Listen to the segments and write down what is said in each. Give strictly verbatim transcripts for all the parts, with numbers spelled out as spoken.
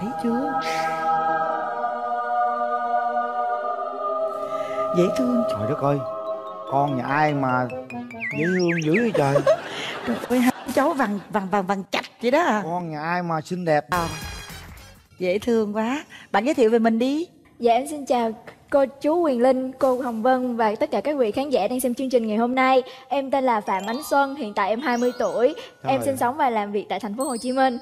Thấy chưa? Dễ thương. Trời đất ơi, con nhà ai mà dễ thương dữ vậy trời. Trời ơi, hai cháu vằn vằn vằn vằn chạch vậy đó à. Con nhà ai mà xinh đẹp à, dễ thương quá. Bạn giới thiệu về mình đi. Dạ em xin chào cô chú Quyền Linh, cô Hồng Vân và tất cả các vị khán giả đang xem chương trình ngày hôm nay. Em tên là Phạm Ánh Xuân, hiện tại em hai mươi tuổi. Trời em sinh sống và làm việc tại thành phố Hồ Chí Minh.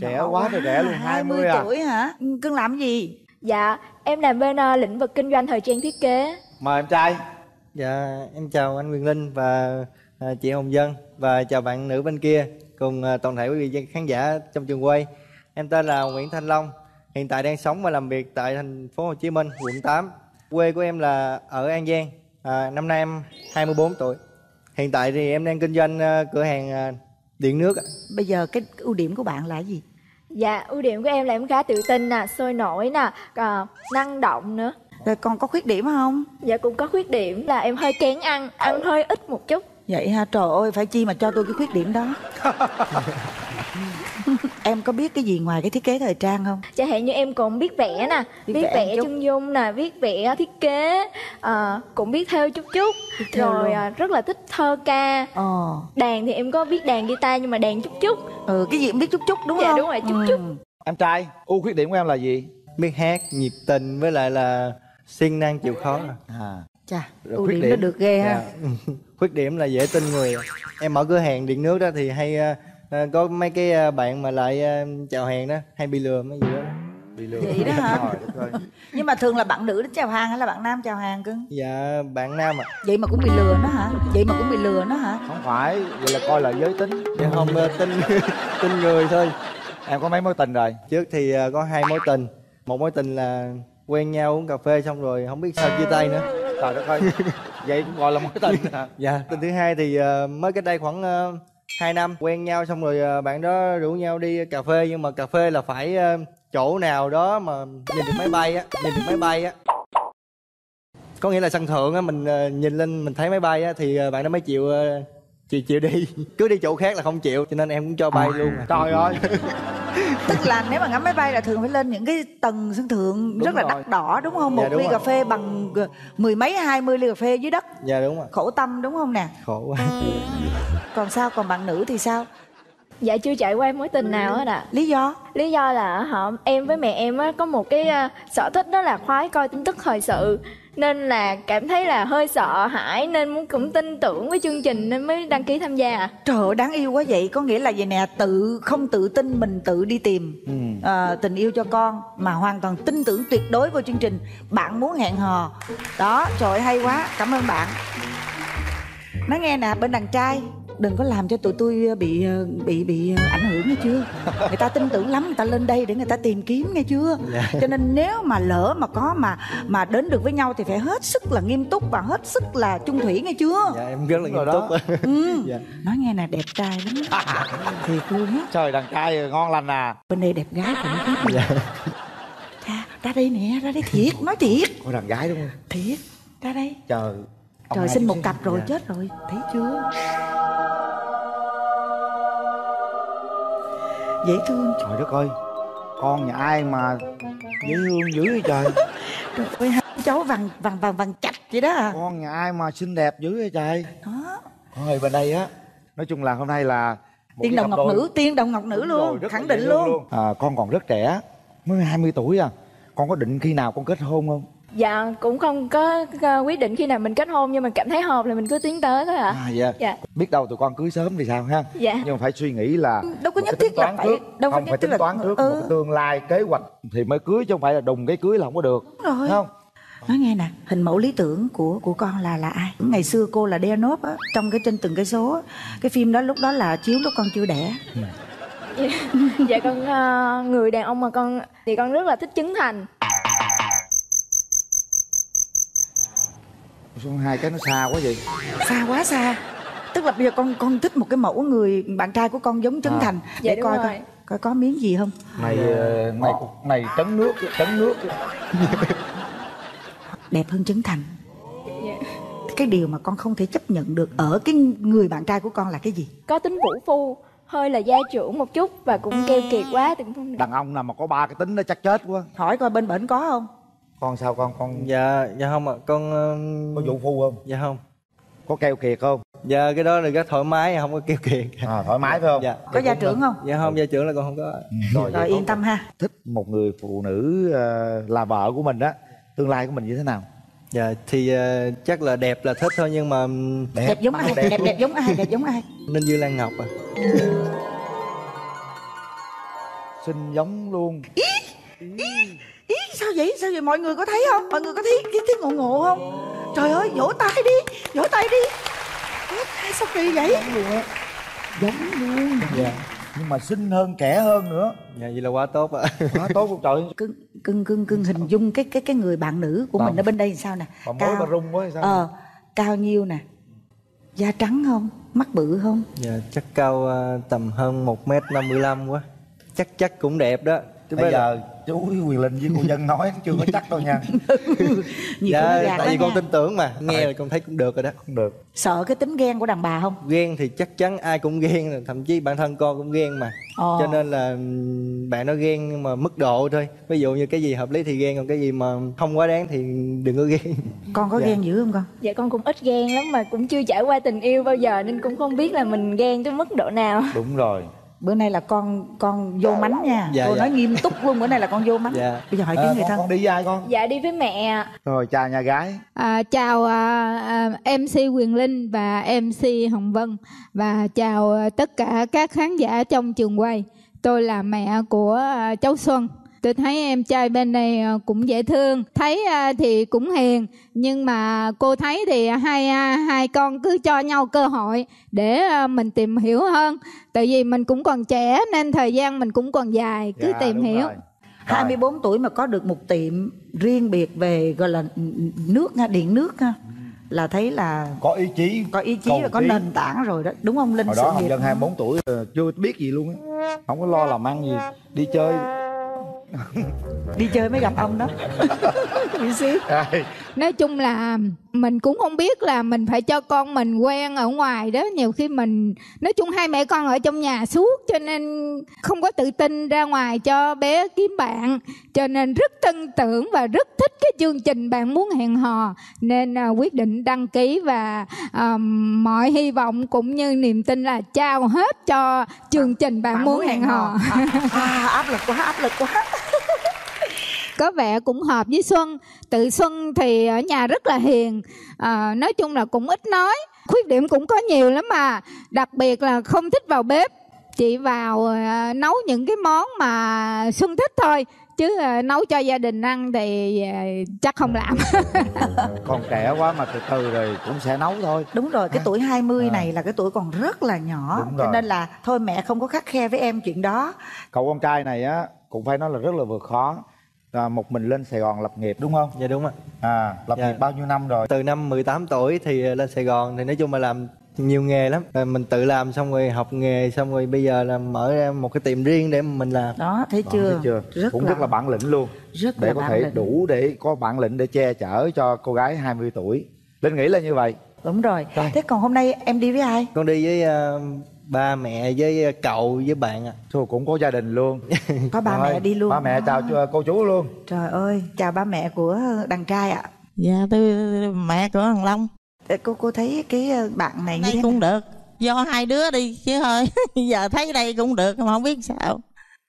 Trẻ quá, quá trời trẻ luôn, hai mươi, hai mươi à. Tuổi hả? Cưng làm gì? Dạ, em làm bên uh, lĩnh vực kinh doanh thời trang thiết kế. Mời em trai. Dạ, em chào anh Quyền Linh và uh, chị Hồng Vân. Và chào bạn nữ bên kia, cùng uh, toàn thể quý vị khán giả trong trường quay. Em tên là Nguyễn Thanh Long, hiện tại đang sống và làm việc tại thành phố Hồ Chí Minh, quận tám. Quê của em là ở An Giang. uh, Năm nay em hai mươi bốn tuổi. Hiện tại thì em đang kinh doanh uh, cửa hàng uh, điện nước. Bây giờ cái ưu điểm của bạn là gì? Dạ, ưu điểm của em là em khá tự tin nè, sôi nổi nè, à, năng động nữa. Rồi còn có khuyết điểm không? Dạ cũng có khuyết điểm là em hơi kén ăn, ăn hơi ít một chút. Vậy ha, trời ơi, phải chi mà cho tôi cái khuyết điểm đó. Em có biết cái gì ngoài cái thiết kế thời trang không? Chẳng hạn như em còn biết vẽ nè, biết, biết vẽ chân dung nè, biết vẽ thiết kế, à, cũng biết thêu chút chút. Rồi à, rất là thích thơ ca. Ờ. Đàn thì em có biết đàn guitar nhưng mà đàn chút chút. Ừ, cái gì cũng biết chút chút đúng dạ, không? Dạ đúng rồi, chút ừ. chút. Em trai, ưu khuyết điểm của em là gì? Biết hát, nhiệt tình với lại là siêng năng chịu khó. À. Chà, rồi, ưu điểm, điểm nó được ghê ha. Dạ. Khuyết điểm là dễ tin người. Em ở cửa hàng điện nước đó thì hay... À, có mấy cái bạn mà lại uh, chào hàng đó hay bị lừa mấy gì đó. Bị lừa vậy đó hả? Rồi, nhưng mà thường là bạn nữ đến chào hàng hay là bạn nam chào hàng cưng? Dạ bạn nam ạ. À. Vậy mà cũng bị lừa nó hả? Vậy mà cũng bị lừa nó hả? Không phải, vậy là coi là giới tính. Em không uh, tin tin người thôi. Em có mấy mối tình rồi? Trước thì uh, có hai mối tình. Một mối tình là quen nhau uống cà phê xong rồi không biết sao chia tay nữa. Trời đất ơi. Vậy cũng gọi là mối tình hả? Dạ. Tình thứ hai thì uh, mới cách đây khoảng uh, hai năm quen nhau xong rồi bạn đó rủ nhau đi cà phê, nhưng mà cà phê là phải chỗ nào đó mà nhìn được máy bay á, nhìn được máy bay á. Có nghĩa là sân thượng á, mình nhìn lên mình thấy máy bay á thì bạn đó mới chịu chịu chịu đi. Cứ đi chỗ khác là không chịu, cho nên em cũng cho bay luôn. Trời ơi. Tức là nếu mà ngắm máy bay là thường phải lên những cái tầng sân thượng đúng rất rồi. Là đắt đỏ đúng không? Một dạ, đúng ly rồi. Cà phê bằng mười mấy hai mươi ly cà phê dưới đất. Dạ đúng rồi. Khổ tâm đúng không nè? Khổ quá. Còn sao, còn bạn nữ thì sao? Dạ chưa trải qua mối tình nào hết ạ. Lý do? Lý do là họ em với mẹ em á, có một cái uh, sở thích đó là khoái coi tin tức thời sự. Nên là cảm thấy là hơi sợ hãi nên muốn cũng tin tưởng với chương trình nên mới đăng ký tham gia. Trời ơi, đáng yêu quá vậy. Có nghĩa là vậy nè, tự không tự tin mình tự đi tìm ừ. uh, tình yêu cho con. Mà hoàn toàn tin tưởng tuyệt đối vào chương trình Bạn Muốn Hẹn Hò. Đó, trời ơi, hay quá, cảm ơn bạn. Nói nghe nè, bên đàn trai đừng có làm cho tụi tôi bị bị bị ảnh hưởng nghe chưa. Người ta tin tưởng lắm, người ta lên đây để người ta tìm kiếm nghe chưa. Cho nên nếu mà lỡ mà có mà mà đến được với nhau thì phải hết sức là nghiêm túc và hết sức là chung thủy nghe chưa. Dạ em rất là nghiêm túc. Ừ. Dạ. Nói nghe nè, đẹp trai lắm à. Thiệt luôn á. Trời, đàn trai ngon lành à. Bên đây đẹp gái cũng khác. Dạ. Ra, ra đây nè, ra đây thiệt, nói thiệt. Ôi đàn gái đúng không? Thiệt, ra đây. Trời. Trời xin một cặp rồi dạ. Chết rồi, thấy chưa? Dễ thương. Trời đất ơi, con nhà ai mà dễ thương dữ vậy trời. Trời ơi, hai cháu vằn vằn vằn vằn chạch vậy đó à. Con nhà ai mà xinh đẹp dữ vậy trời. Đó. Ôi bên đây á, nói chung là hôm nay là tiên đồng ngọc đôi. nữ, tiên đồng ngọc nữ luôn, rồi, khẳng định luôn. luôn. À, con còn rất trẻ, mới hai mươi tuổi à. Con có định khi nào con kết hôn không? Dạ cũng không có quyết định khi nào mình kết hôn, nhưng mà cảm thấy hợp là mình cứ tiến tới thôi ạ. À, dạ. dạ. Biết đâu tụi con cưới sớm thì sao ha. Dạ. Nhưng mà phải suy nghĩ là đâu có nhất thiết là phải đâu không phải tính là... toán trước ừ. một cái tương lai kế hoạch thì mới cưới, chứ không phải là đùng cái cưới là không có được. Đúng rồi. Không? Nói nghe nè, hình mẫu lý tưởng của của con là là ai? Ngày xưa cô là đeo nốt á, trong cái Trên Từng Cây Số á, cái phim đó lúc đó là chiếu lúc con chưa đẻ. Ừ. Dạ, dạ con uh, người đàn ông mà con thì con rất là thích Trấn Thành. Hai cái nó xa quá vậy. Xa quá xa. Tức là bây giờ con con thích một cái mẫu người bạn trai của con giống Trấn à. Thành. Để dạ, coi, coi coi có miếng gì không. Này này này trấn nước, trấn nước. Đẹp hơn Trấn Thành. Dạ. Cái điều mà con không thể chấp nhận được ở cái người bạn trai của con là cái gì? Có tính vũ phu hơi là gia trưởng một chút và cũng keo kiệt quá thì cũng không được. Đàn ông nào mà có ba cái tính đó chắc chết quá. Hỏi coi bên bệnh có không? Con sao con con? Dạ dạ không ạ. À. Con có vụ phu không? Dạ không. Có keo kiệt không? Dạ cái đó là rất thoải mái, không có keo kiệt. À, thoải mái phải không? Dạ. Có gia trưởng không? Dạ không, gia trưởng là con không có. Rồi, rồi yên tâm ha. Thích một người phụ nữ là vợ của mình đó, tương lai của mình như thế nào? Dạ thì uh, chắc là đẹp là thích thôi, nhưng mà đẹp, đẹp giống ai đẹp, đẹp, đẹp giống ai đẹp giống ai Ninh Dương Lan Ngọc à. Xinh giống luôn. Ý, ý, ý, sao vậy sao vậy mọi người có thấy không, mọi người có thấy cái tiếng ngộ ngộ không? Trời ơi, vỗ tay đi, vỗ tay đi. Sao kỳ vậy? Giống luôn á, giống luôn. Dạ. Nhưng mà xinh hơn, trẻ hơn nữa. Dạ vậy là quá tốt ạ. Quá tốt luôn trời. Cưng cưng cưng cưng hình dung cái cái cái người bạn nữ của Đồng. Mình ở bên đây làm sao nè? Mà mối mà rung quá hay sao? Ờ, cao nhiêu nè? Da trắng không? Mắt bự không? Dạ chắc cao tầm hơn một mét năm mươi lăm quá. Chắc chắc cũng đẹp đó. Chứ bây giờ là... chú Quyền Linh với cô Dân nói chưa có chắc đâu nha. Dạ tại vì con tin tưởng mà, nghe rồi con thấy cũng được rồi đó. Không được. Sợ cái tính ghen của đàn bà không? Ghen thì chắc chắn ai cũng ghen, thậm chí bản thân con cũng ghen mà. Ồ. Cho nên là bạn nó ghen nhưng mà mức độ thôi. Ví dụ như cái gì hợp lý thì ghen, còn cái gì mà không quá đáng thì đừng có ghen. Con có dạ. ghen dữ không con? Dạ con cũng ít ghen lắm mà cũng chưa trải qua tình yêu bao giờ nên cũng không biết là mình ghen tới mức độ nào. Đúng rồi. Bữa nay là con con vô mánh nha. Dạ, cô dạ. nói nghiêm túc luôn, bữa nay là con vô mánh. Dạ. Bây giờ hỏi tiếng à, người thân. Con đi với ai con? Dạ đi với mẹ. Rồi chào nhà gái. À, chào à, em xê Quyền Linh và em xê Hồng Vân. Và chào tất cả các khán giả trong trường quay. Tôi là mẹ của cháu Xuân. Tôi thấy em trai bên này cũng dễ thương, thấy thì cũng hiền, nhưng mà cô thấy thì hai hai con cứ cho nhau cơ hội để mình tìm hiểu hơn. Tại vì mình cũng còn trẻ nên thời gian mình cũng còn dài, cứ dạ, tìm hiểu. Rồi. hai mươi bốn tuổi mà có được một tiệm riêng biệt về gọi là nước, điện nước là thấy là có ý chí, có ý chí và có nền tảng rồi đó, đúng không Linh? Hồi đó Hồng Vân hai mươi bốn tuổi chưa biết gì luôn á, không có lo làm ăn gì, đi chơi. Đi chơi mới gặp ông đó. Nói chung là mình cũng không biết là mình phải cho con mình quen ở ngoài đó. Nhiều khi mình, nói chung hai mẹ con ở trong nhà suốt, cho nên không có tự tin ra ngoài cho bé kiếm bạn. Cho nên rất tin tưởng và rất thích cái chương trình Bạn Muốn Hẹn Hò, nên quyết định đăng ký. Và uh, mọi hy vọng cũng như niềm tin là trao hết cho chương trình Bạn, bạn Muốn Hẹn Hò. À, áp lực quá, áp lực quá. Có vẻ cũng hợp với Xuân. Tự Xuân thì ở nhà rất là hiền, à, nói chung là cũng ít nói. Khuyết điểm cũng có nhiều lắm mà. Đặc biệt là không thích vào bếp, chỉ vào à, nấu những cái món mà Xuân thích thôi. Chứ à, nấu cho gia đình ăn thì à, chắc không làm. Còn trẻ quá mà từ từ rồi cũng sẽ nấu thôi. Đúng rồi, cái tuổi hai mươi à. này là cái tuổi còn rất là nhỏ. Cho nên là thôi mẹ không có khắt khe với em chuyện đó. Cậu con trai này á cũng phải nói là rất là vượt khó. À, một mình lên Sài Gòn lập nghiệp đúng không? Dạ đúng ạ. À, lập dạ. nghiệp bao nhiêu năm rồi? Từ năm mười tám tuổi thì lên Sài Gòn, thì nói chung là làm nhiều nghề lắm. Rồi mình tự làm xong rồi học nghề, xong rồi bây giờ là mở ra một cái tiệm riêng để mình làm. Đó, thấy chưa? Đó, thấy chưa? Rất Cũng là... rất là bản lĩnh luôn. Rất để là có thể lĩnh. đủ để có bản lĩnh để che chở cho cô gái hai mươi tuổi. Linh nghĩ là như vậy. Đúng rồi. Đây. Thế còn hôm nay em đi với ai? Con đi với... Uh... ba mẹ với cậu với bạn ạ. À. Thôi cũng có gia đình luôn. Có ba mẹ đi luôn. Ba mẹ chào à. cô chú luôn. Trời ơi, chào ba mẹ của đàn trai ạ. À. Dạ, tôi mẹ của thằng Long. Cô cô thấy cái bạn này như thế cũng được. Do hai đứa đi chứ thôi. Giờ thấy đây cũng được mà không biết sao.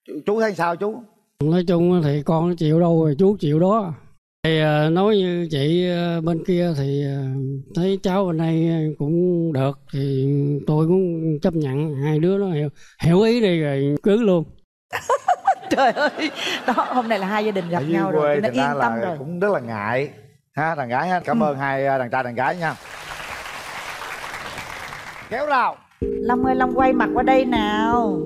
Chú, chú thấy sao chú? Nói chung thì con chịu đâu rồi chú chịu đó. Thì nói như chị bên kia thì thấy cháu bên đây cũng được, thì tôi cũng chấp nhận, hai đứa nó hiểu, hiểu ý đi rồi cưới luôn. Trời ơi, đó hôm nay là hai gia đình gặp nhau rồi, thì nó yên tâm rồi. Cũng rất là ngại ha đàn gái ha. Cảm ừ. ơn hai đàn trai đàn gái nha. Kéo rào Long ơi, Long quay mặt qua đây nào.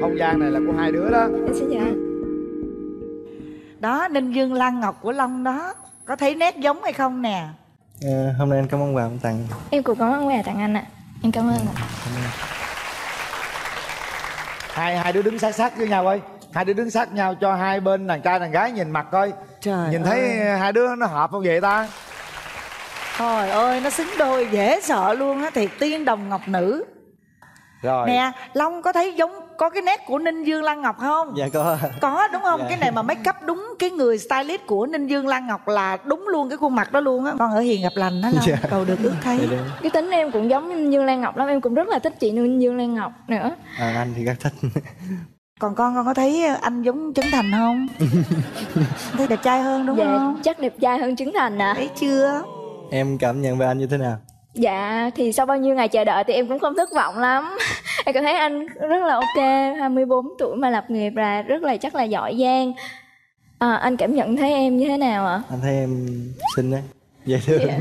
Không gian này là của hai đứa đó. Dạ. Đó, Ninh Dương Lan Ngọc của Long đó. Có thấy nét giống hay không nè? À, hôm nay anh cảm ơn quà ông tặng. Em cũng có quà tặng anh ạ. À. Em cảm ơn ạ. À, hai hai đứa đứng sát sát với nhau ơi. Hai đứa đứng sát nhau cho hai bên đàn trai đàn gái nhìn mặt coi. Trời nhìn ơi. Thấy hai đứa nó hợp không vậy ta? Trời ơi, nó xứng đôi dễ sợ luôn á, thiệt, tiên đồng ngọc nữ. Rồi. Nè, Long có thấy giống, có cái nét của Ninh Dương Lan Ngọc không? Dạ có. Có đúng không? Dạ. Cái này mà make up đúng cái người stylist của Ninh Dương Lan Ngọc là đúng luôn cái khuôn mặt đó luôn á. Con ở hiền gặp lành đó Long, dạ. Cầu được ước thấy. Dạ. Cái tính em cũng giống Ninh Dương Lan Ngọc lắm, em cũng rất là thích chị Ninh Dương Lan Ngọc nữa. À, anh thì rất thích. Còn con, con có thấy anh giống Trấn Thành không? Thấy đẹp trai hơn đúng dạ, không? Chắc đẹp trai hơn Trấn Thành ạ. À. Thấy chưa? Em cảm nhận về anh như thế nào? Dạ, thì sau bao nhiêu ngày chờ đợi thì em cũng không thất vọng lắm. Em cảm thấy anh rất là ok, hai mươi bốn tuổi mà lập nghiệp là rất là chắc là giỏi giang. À, anh cảm nhận thấy em như thế nào ạ? Anh thấy em xinh đấy, dễ thương. Dạ.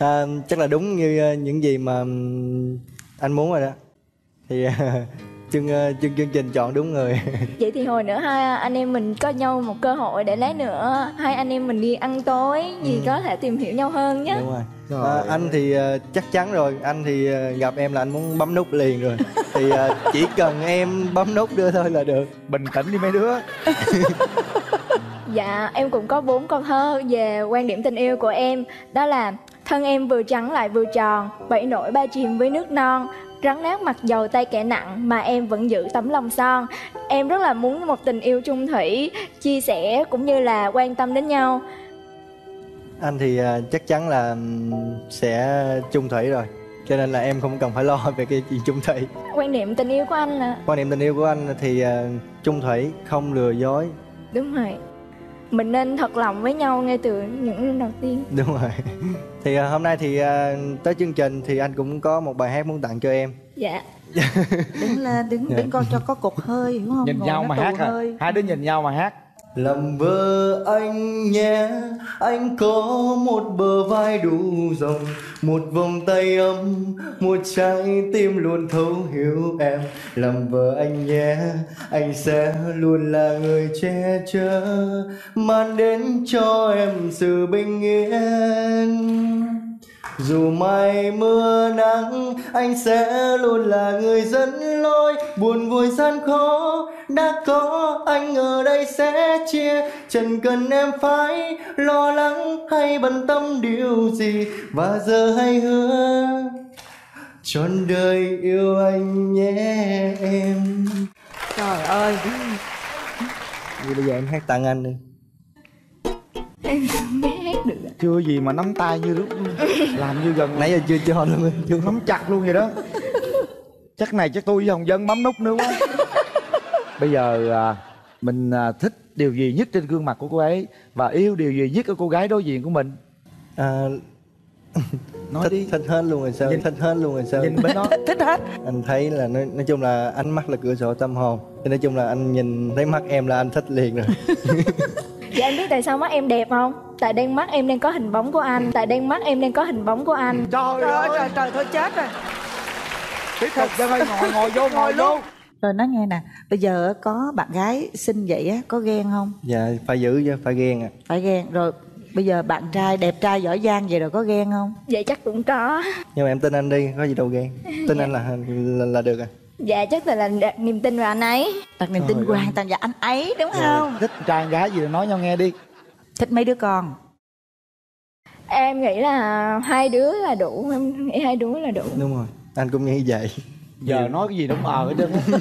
À, chắc là đúng như những gì mà anh muốn rồi đó. Thì... chương chương trình chọn đúng người. Vậy thì hồi nữa hai anh em mình có nhau một cơ hội để lát nữa hai anh em mình đi ăn tối gì ừ. có thể tìm hiểu nhau hơn nhé. Đúng rồi. Rồi. À, anh thì uh, chắc chắn rồi, anh thì uh, gặp em là anh muốn bấm nút liền rồi. Thì uh, chỉ cần em bấm nút đưa thôi là được. Bình tĩnh đi mấy đứa. Dạ, em cũng có bốn câu thơ về quan điểm tình yêu của em. Đó là: thân em vừa trắng lại vừa tròn, bảy nổi ba chìm với nước non, rắn nát mặc dầu tay kẻ nặng mà em vẫn giữ tấm lòng son. Em rất là muốn một tình yêu chung thủy, chia sẻ cũng như là quan tâm đến nhau. Anh thì chắc chắn là sẽ chung thủy rồi, cho nên là em không cần phải lo về cái chuyện chung thủy. Quan điểm tình yêu của anh là? Quan điểm tình yêu của anh thì chung thủy, không lừa dối. Đúng rồi, mình nên thật lòng với nhau ngay từ những năm đầu tiên. Đúng rồi. Thì hôm nay thì tới chương trình thì anh cũng có một bài hát muốn tặng cho em. Dạ. Đứng lên, đứng đứng con cho có cục hơi, hiểu không? Nhìn Ngồi nhau mà hát à. Hai đứa nhìn nhau mà hát. Làm vợ anh nhé, anh có một bờ vai đủ rộng, một vòng tay ấm, một trái tim luôn thấu hiểu em. Làm vợ anh nhé, anh sẽ luôn là người che chở, mang đến cho em sự bình yên. Dù mai mưa nắng, anh sẽ luôn là người dẫn lối. Buồn vui gian khó đã có, anh ở đây sẽ chia. Chẳng cần em phải lo lắng hay bận tâm điều gì. Và giờ hãy hứa trọn đời yêu anh nhé em. Trời ơi. Vậy bây giờ em hát tặng anh đi. Em không biết hát được. Chưa gì mà nắm tay như lúc làm như gần nãy giờ chưa cho luôn, chưa nắm chặt luôn vậy đó. Chắc này chắc tôi với Hồng Vân bấm nút nữa quá. Bây giờ à, mình à, thích điều gì nhất trên gương mặt của cô ấy và yêu điều gì nhất ở cô gái đối diện của mình? À, nói thích, đi. Thích hết luôn rồi sao? Nhìn, thích hết luôn rồi sao? Nhìn bên đó. Thích hết. Anh thấy là nói, nói chung là ánh mắt là cửa sổ tâm hồn. Thì nói chung là anh nhìn thấy mắt em là anh thích liền rồi. Vậy anh biết tại sao mắt em đẹp không? Tại đen mắt em đang có hình bóng của anh. Tại đen mắt em đang có hình bóng của anh. Trời, trời ơi, trời, trời, thôi chết rồi. Tiếp tục, ra đây ngồi, ngồi vô, ngồi luôn. Rồi nói nghe nè, bây giờ có bạn gái xinh vậy á, có ghen không? Dạ, phải giữ chứ, phải ghen ạ. Phải ghen, rồi bây giờ bạn trai, đẹp trai, giỏi giang vậy rồi có ghen không? Vậy chắc cũng có. Nhưng mà em tin anh đi, có gì đâu ghen. Tin anh là, là, là được à? Dạ chắc là đặt niềm tin vào anh ấy. Đặt niềm tin hoàn toàn vào anh ấy đúng không? Thích trai gái gì là nói nhau nghe đi. Thích mấy đứa con? Em nghĩ là hai đứa là đủ. Em nghĩ hai đứa là đủ. Đúng rồi, anh cũng nghĩ vậy. Giờ nói cái gì đúng ờ hết trơn á.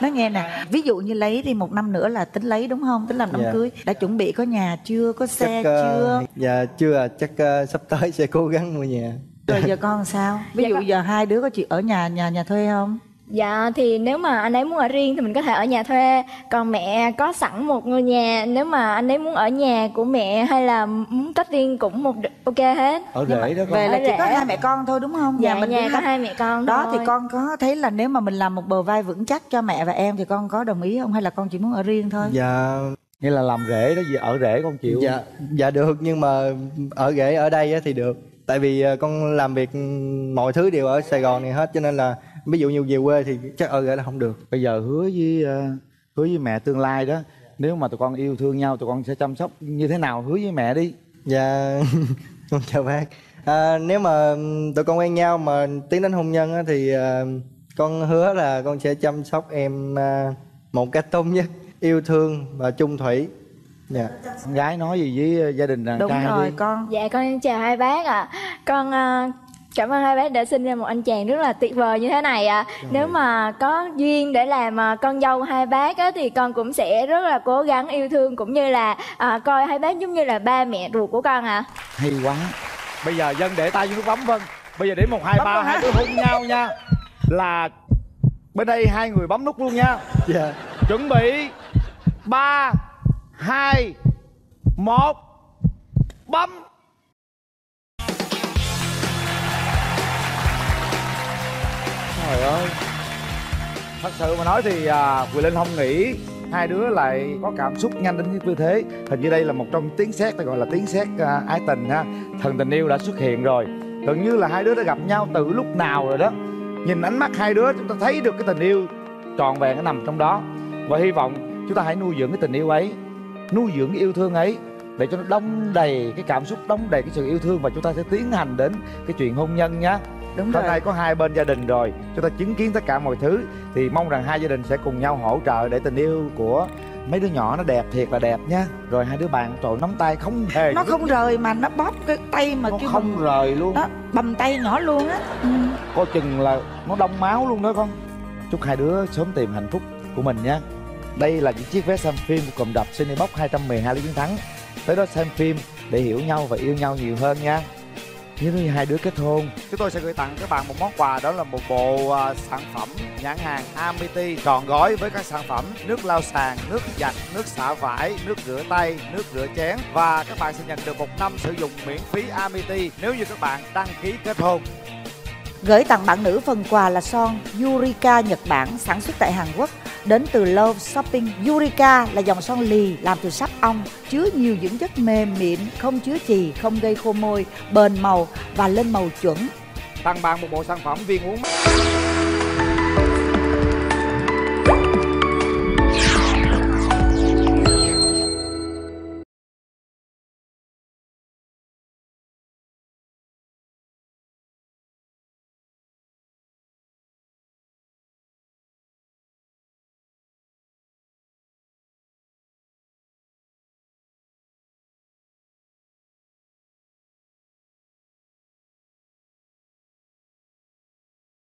Nói nghe nè, ví dụ như lấy thì một năm nữa là tính lấy đúng không? Tính làm đám dạ. cưới. Đã chuẩn bị có nhà chưa? Có xe chắc, chưa? Uh, dạ chưa, chắc uh, sắp tới sẽ cố gắng mua nhà. Rồi giờ con sao? Ví dạ dụ con... giờ hai đứa có chịu ở nhà nhà nhà thuê không? Dạ thì nếu mà anh ấy muốn ở riêng thì mình có thể ở nhà thuê. Còn mẹ có sẵn một ngôi nhà. Nếu mà anh ấy muốn ở nhà của mẹ hay là muốn tách riêng cũng một ok hết. Ở rể đó con. Về là chỉ có hai mẹ con thôi đúng không? Dạ, nhà mình nhà có hai mẹ con đó thôi. Thì con có thấy là nếu mà mình làm một bờ vai vững chắc cho mẹ và em thì con có đồng ý không? Hay là con chỉ muốn ở riêng thôi? Dạ... Nghĩa là làm rể đó, ở rể con chịu. Dạ, dạ được, nhưng mà ở rể ở đây thì được. Tại vì con làm việc mọi thứ đều ở Sài Gòn này hết, cho nên là ví dụ như về quê thì chắc ở rể là không được. Bây giờ hứa với uh, hứa với mẹ tương lai đó, nếu mà tụi con yêu thương nhau tụi con sẽ chăm sóc như thế nào, hứa với mẹ đi. Dạ con chào bác. À, nếu mà tụi con quen nhau mà tiến đến hôn nhân á, thì uh, con hứa là con sẽ chăm sóc em uh, một cách tốt nhất, yêu thương và chung thủy. Dạ. Con gái nói gì với gia đình đàn Đúng trai rồi đi. Con. Dạ con chào hai bác ạ. À. Con uh, cảm ơn hai bác đã sinh ra một anh chàng rất là tuyệt vời như thế này ạ. À. Nếu ơi. mà có duyên để làm uh, con dâu hai bác á, thì con cũng sẽ rất là cố gắng yêu thương, cũng như là uh, coi hai bác giống như là ba mẹ ruột của con ạ. À. Hay quá. Bây giờ Dân để tay vô nước bấm Vân. Bây giờ đến một hai ba hai đứa hôn nhau nha. Là bên đây hai người bấm nút luôn nha. Dạ. Chuẩn bị ba hai một bấm. Trời ơi. Thật sự mà nói thì à, Quyền Linh không nghĩ hai đứa lại có cảm xúc nhanh đến cái tư thế. Hình như đây là một trong tiếng sét, ta gọi là tiếng sét à, ái tình ha. Thần tình yêu đã xuất hiện rồi. Tưởng như là hai đứa đã gặp nhau từ lúc nào rồi đó. Nhìn ánh mắt hai đứa chúng ta thấy được cái tình yêu trọn vẹn nó nằm trong đó. Và hy vọng chúng ta hãy nuôi dưỡng cái tình yêu ấy, nuôi dưỡng cái yêu thương ấy để cho nó đong đầy cái cảm xúc, đong đầy cái sự yêu thương, và chúng ta sẽ tiến hành đến cái chuyện hôn nhân nhá. Đúng rồi. Hôm nay có hai bên gia đình rồi, chúng ta chứng kiến tất cả mọi thứ, thì mong rằng hai gia đình sẽ cùng nhau hỗ trợ để tình yêu của mấy đứa nhỏ nó đẹp thiệt là đẹp nhá. Rồi hai đứa bạn trộn nắm tay không hề nó không rời mà nó bóp cái tay mà nó không bầm... rời luôn đó, bầm tay nhỏ luôn á. Ừ. Coi chừng là nó đông máu luôn đó con. Chúc hai đứa sớm tìm hạnh phúc của mình nhá. Đây là những chiếc vé xem phim của cộng đọc Cinebox hai trăm mười hai Lý Chiến Thắng. Tới đó xem phim để hiểu nhau và yêu nhau nhiều hơn nha. Nếu hai đứa kết hôn, chúng tôi sẽ gửi tặng các bạn một món quà, đó là một bộ sản phẩm nhãn hàng a mê ti trọn gói với các sản phẩm nước lau sàn, nước giặt, nước xả vải, nước rửa tay, nước rửa chén. Và các bạn sẽ nhận được một năm sử dụng miễn phí a mê ti nếu như các bạn đăng ký kết hôn. Gửi tặng bạn nữ phần quà là son Yurika Nhật Bản sản xuất tại Hàn Quốc, đến từ Love Shopping. Yurika là dòng son lì làm từ sáp ong, chứa nhiều dưỡng chất mềm mịn, không chứa chì, không gây khô môi, bền màu và lên màu chuẩn. Tặng bạn một bộ sản phẩm viên uống